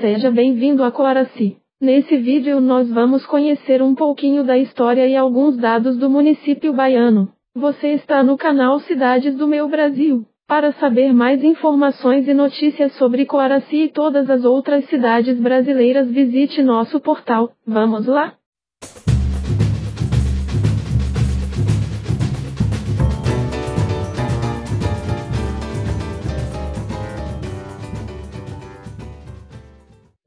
Seja bem-vindo a Coaraci. Nesse vídeo nós vamos conhecer um pouquinho da história e alguns dados do município baiano. Você está no canal Cidades do Meu Brasil. Para saber mais informações e notícias sobre Coaraci e todas as outras cidades brasileiras, visite nosso portal. Vamos lá?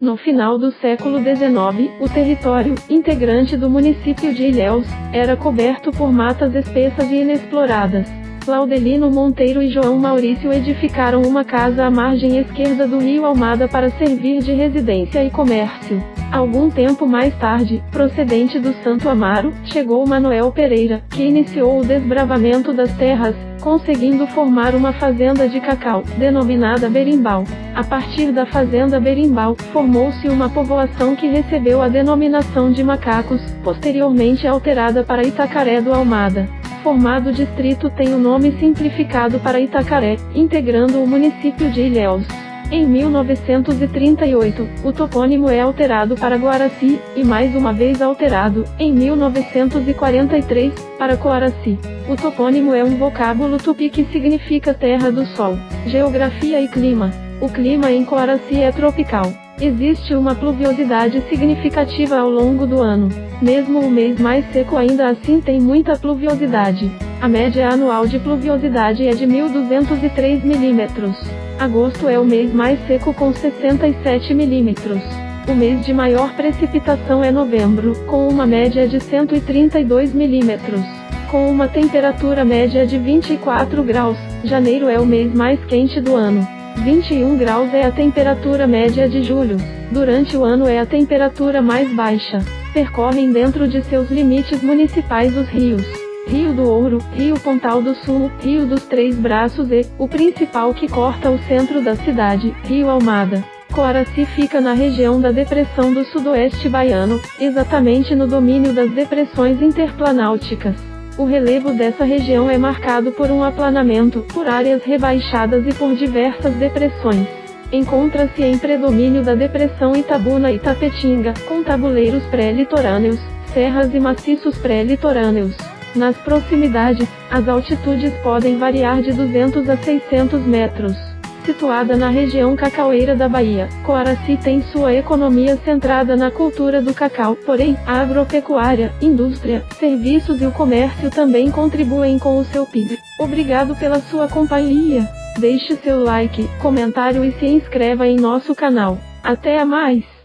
No final do século XIX, o território, integrante do município de Ilhéus, era coberto por matas espessas e inexploradas. Claudelino Monteiro e João Maurício edificaram uma casa à margem esquerda do Rio Almada para servir de residência e comércio. Algum tempo mais tarde, procedente do Santo Amaro, chegou Manuel Pereira, que iniciou o desbravamento das terras, conseguindo formar uma fazenda de cacau, denominada Berimbau. A partir da fazenda Berimbau, formou-se uma povoação que recebeu a denominação de Macacos, posteriormente alterada para Itacaré do Almada. O formado distrito tem o nome simplificado para Itacaré, integrando o município de Ilhéus. Em 1938, o topônimo é alterado para Guaraci, e mais uma vez alterado, em 1943, para Coaraci. O topônimo é um vocábulo tupi que significa terra do sol. Geografia e clima. O clima em Coaraci é tropical. Existe uma pluviosidade significativa ao longo do ano. Mesmo o mês mais seco ainda assim tem muita pluviosidade. A média anual de pluviosidade é de 1.203 milímetros. Agosto é o mês mais seco com 67 milímetros. O mês de maior precipitação é novembro, com uma média de 132 milímetros. Com uma temperatura média de 24 graus, janeiro é o mês mais quente do ano. 21 graus é a temperatura média de julho. Durante o ano é a temperatura mais baixa. Percorrem dentro de seus limites municipais os rios: Rio do Ouro, Rio Pontal do Sul, Rio dos Três Braços e, o principal que corta o centro da cidade, Rio Almada. Coaraci fica na região da Depressão do Sudoeste Baiano, exatamente no domínio das depressões interplanáuticas. O relevo dessa região é marcado por um aplanamento, por áreas rebaixadas e por diversas depressões. Encontra-se em predomínio da depressão Itabuna-Itapetinga, com tabuleiros pré-litorâneos, serras e maciços pré-litorâneos. Nas proximidades, as altitudes podem variar de 200 a 600 metros. Situada na região cacaueira da Bahia, Coaraci tem sua economia centrada na cultura do cacau, porém, a agropecuária, indústria, serviços e o comércio também contribuem com o seu PIB. Obrigado pela sua companhia. Deixe seu like, comentário e se inscreva em nosso canal. Até a mais!